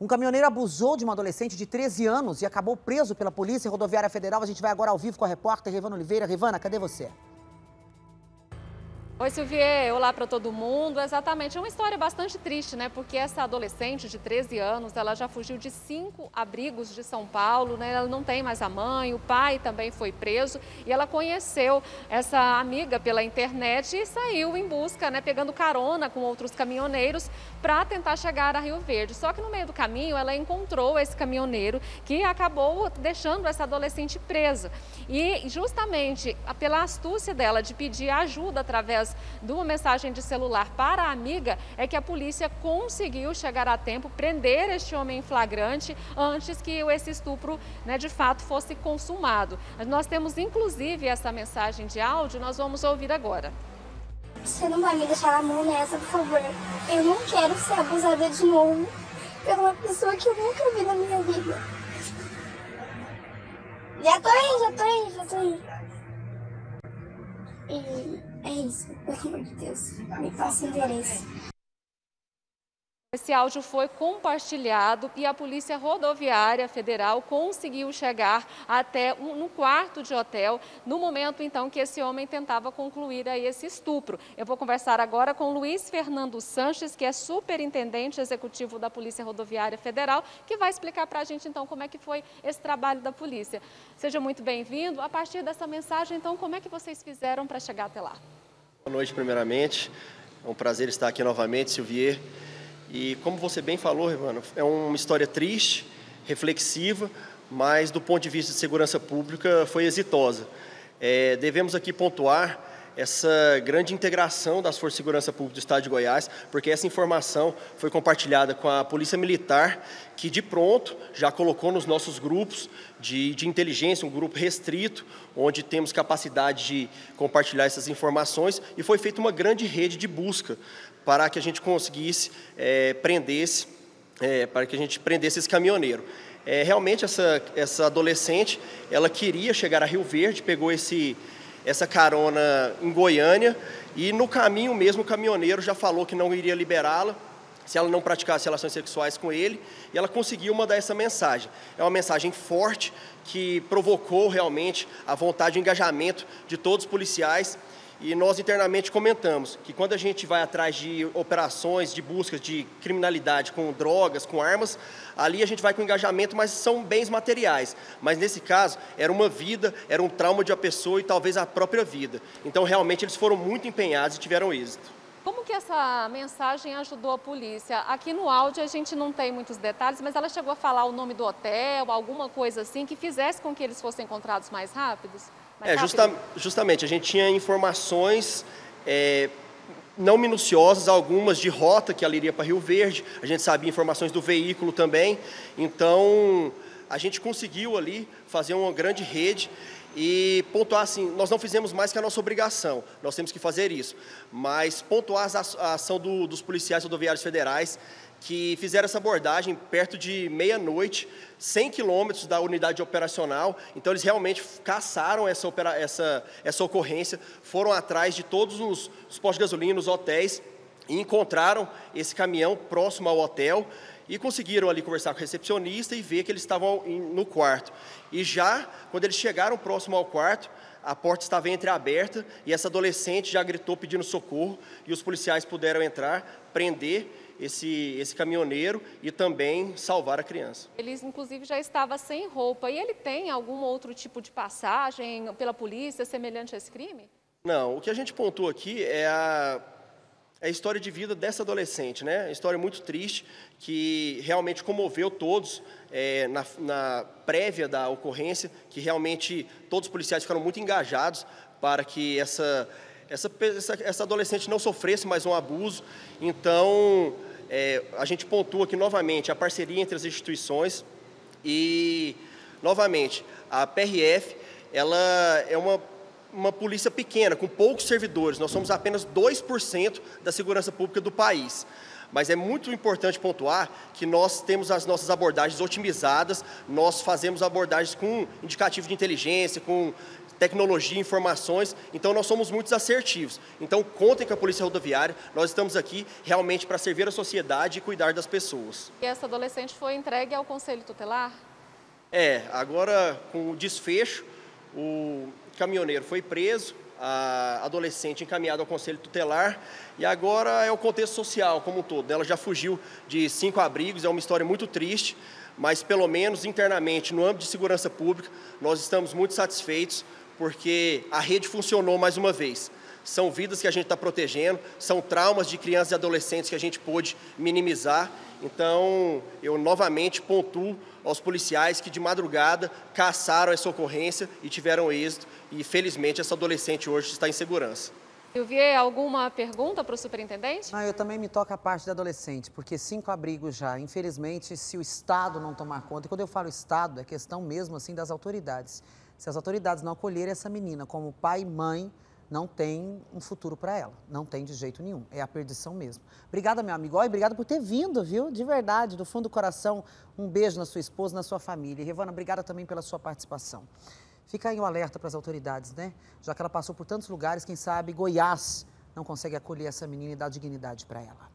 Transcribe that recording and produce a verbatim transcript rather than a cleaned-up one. Um caminhoneiro abusou de uma adolescente de treze anos e acabou preso pela Polícia Rodoviária Federal. A gente vai agora ao vivo com a repórter Rivana Oliveira. Rivana, cadê você? Oi, Silvia. Olá para todo mundo. Exatamente, é uma história bastante triste, né? Porque essa adolescente de treze anos, ela já fugiu de cinco abrigos de São Paulo, né? Ela não tem mais a mãe, o pai também foi preso e ela conheceu essa amiga pela internet e saiu em busca, né? Pegando carona com outros caminhoneiros para tentar chegar a Rio Verde. Só que no meio do caminho, ela encontrou esse caminhoneiro que acabou deixando essa adolescente presa. E justamente pela astúcia dela de pedir ajuda através de uma mensagem de celular para a amiga, é que a polícia conseguiu chegar a tempo, prender este homem em flagrante antes que esse estupro, né, de fato fosse consumado. Nós temos inclusive essa mensagem de áudio, nós vamos ouvir agora. Você não vai me deixar a mão nessa, por favor. Eu não quero ser abusada de novo por uma pessoa que eu nunca vi na minha vida. Já tô aí, já tô aí, já tô aí. E é isso, pelo amor de Deus, me faça o endereço. Esse áudio foi compartilhado e a Polícia Rodoviária Federal conseguiu chegar até um, no quarto de hotel, no momento então que esse homem tentava concluir aí esse estupro. Eu vou conversar agora com Luiz Fernando Sanches, que é superintendente executivo da Polícia Rodoviária Federal, que vai explicar para a gente então como é que foi esse trabalho da polícia. Seja muito bem-vindo. A partir dessa mensagem, então, como é que vocês fizeram para chegar até lá? Boa noite, primeiramente. É um prazer estar aqui novamente, Silvier. E como você bem falou, Rivana, é uma história triste, reflexiva, mas do ponto de vista de segurança pública foi exitosa. É, devemos aqui pontuar essa grande integração das Forças de Segurança Pública do Estado de Goiás, porque essa informação foi compartilhada com a Polícia Militar, que de pronto já colocou nos nossos grupos de, de inteligência, um grupo restrito, onde temos capacidade de compartilhar essas informações, e foi feita uma grande rede de busca para que a gente conseguisse é, prendesse, é, para que a gente prendesse esse caminhoneiro. É, realmente essa, essa adolescente, ela queria chegar a Rio Verde, pegou esse essa carona em Goiânia e no caminho mesmo o caminhoneiro já falou que não iria liberá-la se ela não praticasse relações sexuais com ele, e ela conseguiu mandar essa mensagem. É uma mensagem forte que provocou realmente a vontade e engajamento de todos os policiais, e nós internamente comentamos que quando a gente vai atrás de operações, de buscas de criminalidade com drogas, com armas, ali a gente vai com engajamento, mas são bens materiais. Mas nesse caso, era uma vida, era um trauma de uma pessoa e talvez a própria vida. Então realmente eles foram muito empenhados e tiveram êxito. Como que essa mensagem ajudou a polícia? Aqui no áudio a gente não tem muitos detalhes, mas ela chegou a falar o nome do hotel, alguma coisa assim, que fizesse com que eles fossem encontrados mais rápidos? É, justa, justamente, a gente tinha informações é, não minuciosas, algumas de rota que ela iria para Rio Verde, a gente sabia informações do veículo também, então a gente conseguiu ali fazer uma grande rede e pontuar assim, nós não fizemos mais que a nossa obrigação, nós temos que fazer isso, mas pontuar a ação do, dos policiais rodoviários federais, que fizeram essa abordagem perto de meia-noite, cem quilômetros da unidade operacional. Então, eles realmente caçaram essa, essa, essa ocorrência, foram atrás de todos os, os postos de gasolina, os hotéis, e encontraram esse caminhão próximo ao hotel e conseguiram ali conversar com o recepcionista e ver que eles estavam no quarto. E já, quando eles chegaram próximo ao quarto, a porta estava entreaberta e essa adolescente já gritou pedindo socorro e os policiais puderam entrar, prender Esse, esse caminhoneiro e também salvar a criança. Ele, inclusive, já estava sem roupa. E ele tem algum outro tipo de passagem pela polícia semelhante a esse crime? Não, o que a gente pontuou aqui é a, a história de vida dessa adolescente, né? Uma história muito triste, que realmente comoveu todos é, na, na prévia da ocorrência, que realmente todos os policiais ficaram muito engajados para que essa, essa, essa, essa adolescente não sofresse mais um abuso. Então, É, a gente pontua aqui novamente a parceria entre as instituições e, novamente, a P R F, ela é uma, uma polícia pequena, com poucos servidores. Nós somos apenas dois por cento da segurança pública do país. Mas é muito importante pontuar que nós temos as nossas abordagens otimizadas, nós fazemos abordagens com indicativo de inteligência, com tecnologia, informações, então nós somos muito assertivos. Então contem com a Polícia Rodoviária, nós estamos aqui realmente para servir a sociedade e cuidar das pessoas. E essa adolescente foi entregue ao Conselho Tutelar? É, agora com o desfecho, o caminhoneiro foi preso, a adolescente encaminhada ao Conselho Tutelar e agora é o contexto social como um todo. Ela já fugiu de cinco abrigos, é uma história muito triste, mas pelo menos internamente, no âmbito de segurança pública, nós estamos muito satisfeitos porque a rede funcionou mais uma vez. São vidas que a gente está protegendo, são traumas de crianças e adolescentes que a gente pôde minimizar. Então, eu novamente pontuo aos policiais que de madrugada caçaram essa ocorrência e tiveram êxito. E, felizmente, essa adolescente hoje está em segurança. Silvia, alguma pergunta para o superintendente? Não, eu também me toco a parte da adolescente, porque cinco abrigos já, infelizmente, se o Estado não tomar conta, e quando eu falo Estado, é questão mesmo assim das autoridades. Se as autoridades não acolherem essa menina como pai e mãe, não tem um futuro para ela, não tem de jeito nenhum, é a perdição mesmo. Obrigada, meu amigo, e obrigada por ter vindo, viu? De verdade, do fundo do coração, um beijo na sua esposa, na sua família. E, Rivana, obrigada também pela sua participação. Fica aí um alerta para as autoridades, né? Já que ela passou por tantos lugares, quem sabe Goiás não consegue acolher essa menina e dar dignidade para ela.